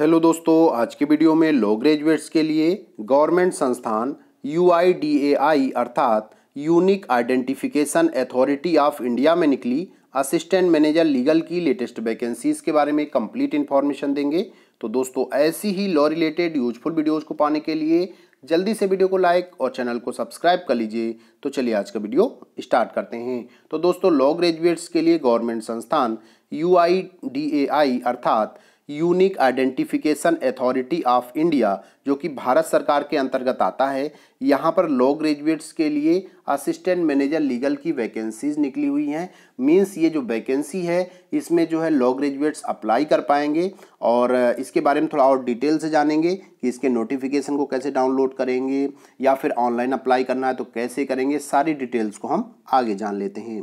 Hello दोस्तों, आज के वीडियो में लो ग्रेजुएट्स के लिए गवर्नमेंट संस्थान UIDAI अर्थात unique identification authority of India में निकली असिस्टेंट मैनेजर लीगल की लेटेस्ट वैकेंसीज के बारे में कंप्लीट इन्फॉर्मेशन देंगे। तो दोस्तों, ऐसी ही लॉ रिलेटेड यूजफुल वीडियोज़ को पाने के लिए जल्दी से वीडियो को लाइक और चैनल को सब्सक्राइब कर लीजिए। तो चलिए आज का वीडियो स्टार्ट करते हैं। तो दोस्तों, लॉ ग्रेजुएट्स के लिए गवर्नमेंट संस्थान UIDAI अर्थात unique identification authority of India, जो कि भारत सरकार के अंतर्गत आता है, यहाँ पर लॉ ग्रेजुएट्स के लिए असिस्टेंट मैनेजर लीगल की वैकेंसीज निकली हुई हैं। मींस ये जो वैकेंसी है इसमें जो है लॉ ग्रेजुएट्स अप्लाई कर पाएंगे और इसके बारे में थोड़ा और डिटेल से जानेंगे कि इसके नोटिफिकेशन को कैसे डाउनलोड करेंगे या फिर ऑनलाइन अप्लाई करना है तो कैसे करेंगे, सारी डिटेल्स को हम आगे जान लेते हैं।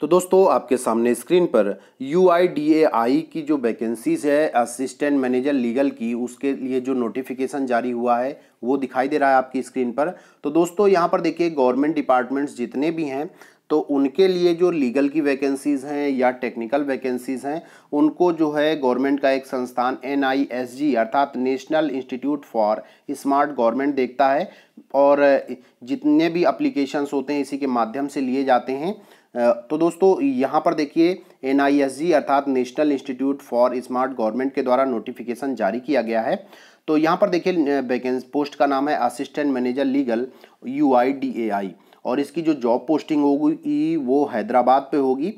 तो दोस्तों, आपके सामने स्क्रीन पर UIDAI की जो वैकेंसीज है असिस्टेंट मैनेजर लीगल की, उसके लिए जो नोटिफिकेशन जारी हुआ है वो दिखाई दे रहा है आपकी स्क्रीन पर। तो दोस्तों, यहाँ पर देखिए गवर्नमेंट डिपार्टमेंट्स जितने भी हैं तो उनके लिए जो लीगल की वैकेंसीज़ हैं या टेक्निकल वैकेंसीज़ हैं, उनको जो है गवर्नमेंट का एक संस्थान NISG अर्थात national institute for smart government देखता है और जितने भी एप्लीकेशंस होते हैं इसी के माध्यम से लिए जाते हैं। तो दोस्तों, यहाँ पर देखिए NISG अर्थात national institute for smart government के द्वारा नोटिफिकेशन जारी किया गया है। तो यहाँ पर देखिए वैकेंसी पोस्ट का नाम है असिस्टेंट मैनेजर लीगल UIDAI और इसकी जो जॉब पोस्टिंग होगी वो हैदराबाद पे होगी।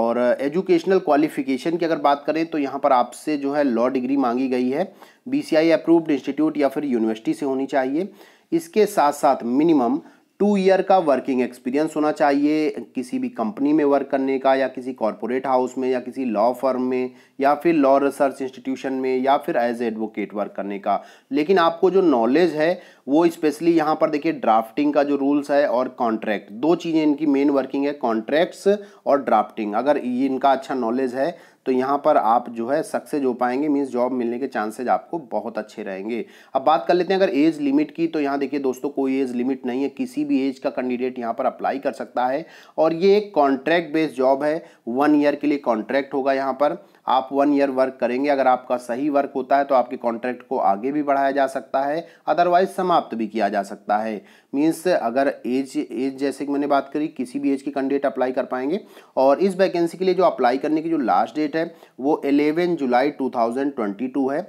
और एजुकेशनल क्वालिफिकेशन की अगर बात करें तो यहाँ पर आपसे जो है लॉ डिग्री मांगी गई है, BCI अप्रूव्ड इंस्टीट्यूट या फिर यूनिवर्सिटी से होनी चाहिए। इसके साथ साथ मिनिमम 2 ईयर का वर्किंग एक्सपीरियंस होना चाहिए किसी भी कंपनी में वर्क करने का, या किसी कॉरपोरेट हाउस में, या किसी लॉ फर्म में, या फिर लॉ रिसर्च इंस्टीट्यूशन में, या फिर एज एडवोकेट वर्क करने का। लेकिन आपको जो नॉलेज है वो स्पेशली यहाँ पर देखिए ड्राफ्टिंग का जो रूल्स है और कॉन्ट्रैक्ट, दो चीज़ें इनकी मेन वर्किंग है, कॉन्ट्रैक्ट्स और ड्राफ्टिंग। अगर इनका अच्छा नॉलेज है तो यहाँ पर आप जो है सक्सेस हो पाएंगे, मीन्स जॉब मिलने के चांसेज आपको बहुत अच्छे रहेंगे। अब बात कर लेते हैं अगर एज लिमिट की, तो यहाँ देखिए दोस्तों कोई एज लिमिट नहीं है, किसी भी एज का कैंडिडेट यहाँ पर अप्लाई कर सकता है और ये एक कॉन्ट्रैक्ट बेस्ड जॉब है। 1 ईयर के लिए कॉन्ट्रैक्ट होगा, यहाँ पर आप 1 ईयर वर्क करेंगे, अगर आपका सही वर्क होता है तो आपके कॉन्ट्रैक्ट को आगे भी बढ़ाया जा सकता है, अदरवाइज समाप्त भी किया जा सकता है। मीन्स अगर एज जैसे कि मैंने बात करी, किसी भी एज के कैंडिडेट अप्लाई कर पाएंगे। और इस वैकेंसी के लिए जो अप्लाई करने की जो लास्ट डेट है वो 11 जुलाई 2022 है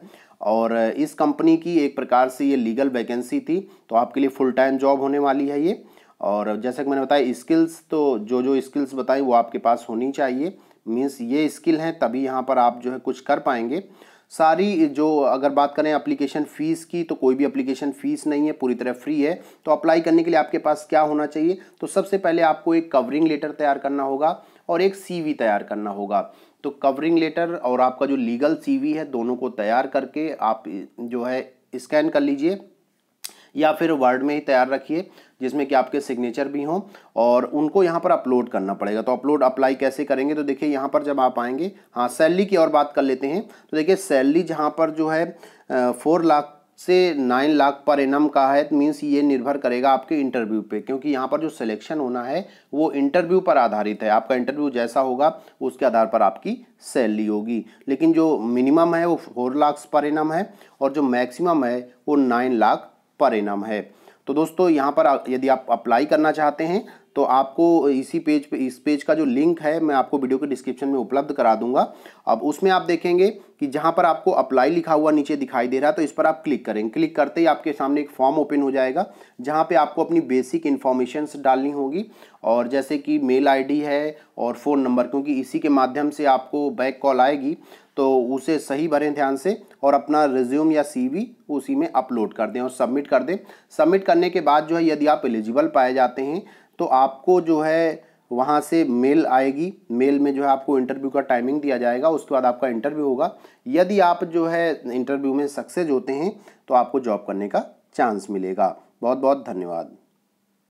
और इस कंपनी की एक प्रकार से ये लीगल वैकेंसी थी, तो आपके लिए फुल टाइम जॉब होने वाली है ये। और जैसा कि मैंने बताया स्किल्स, तो जो जो स्किल्स बताई वो आपके पास होनी चाहिए, मीन्स ये स्किल हैं तभी यहाँ पर आप जो है कुछ कर पाएंगे। सारी जो अगर बात करें एप्लीकेशन फ़ीस की, तो कोई भी एप्लीकेशन फ़ीस नहीं है, पूरी तरह फ्री है। तो अप्लाई करने के लिए आपके पास क्या होना चाहिए, तो सबसे पहले आपको एक कवरिंग लेटर तैयार करना होगा और एक CV तैयार करना होगा। तो कवरिंग लेटर और आपका जो लीगल CV है, दोनों को तैयार करके आप जो है स्कैन कर लीजिए या फिर वर्ड में ही तैयार रखिए जिसमें कि आपके सिग्नेचर भी हों, और उनको यहाँ पर अपलोड करना पड़ेगा। तो अपलोड अप्लाई कैसे करेंगे, तो देखिए यहाँ पर जब आप आएंगे, हाँ सैलरी की और बात कर लेते हैं। तो देखिए सैलरी जहाँ पर जो है 4 लाख से 9 लाख पर एनम का है, मीन्स ये निर्भर करेगा आपके इंटरव्यू पे, क्योंकि यहाँ पर जो सिलेक्शन होना है वो इंटरव्यू पर आधारित है। आपका इंटरव्यू जैसा होगा उसके आधार पर आपकी सैलरी होगी, लेकिन जो मिनिमम है वो 4 लाख पर एनम है और जो मैक्सिमम है वो 9 लाख पर एनम है। तो दोस्तों, यहाँ पर यदि आप अप्लाई करना चाहते हैं तो आपको इसी पेज पे, इस पेज का जो लिंक है मैं आपको वीडियो के डिस्क्रिप्शन में उपलब्ध करा दूंगा। अब उसमें आप देखेंगे कि जहाँ पर आपको अप्लाई लिखा हुआ नीचे दिखाई दे रहा है, तो इस पर आप क्लिक करेंगे। क्लिक करते ही आपके सामने एक फॉर्म ओपन हो जाएगा जहाँ पे आपको अपनी बेसिक इन्फॉर्मेशंस डालनी होगी, और जैसे कि मेल ID है और फ़ोन नंबर, क्योंकि इसी के माध्यम से आपको बैक कॉल आएगी, तो उसे सही भरें ध्यान से और अपना रिज्यूम या CV उसी में अपलोड कर दें और सबमिट कर दें। सबमिट करने के बाद जो है यदि आप एलिजिबल पाए जाते हैं तो आपको जो है वहाँ से मेल आएगी, मेल में जो है आपको इंटरव्यू का टाइमिंग दिया जाएगा, उसके बाद आपका इंटरव्यू होगा। यदि आप जो है इंटरव्यू में सक्सेस होते हैं तो आपको जॉब करने का चांस मिलेगा। बहुत बहुत धन्यवाद।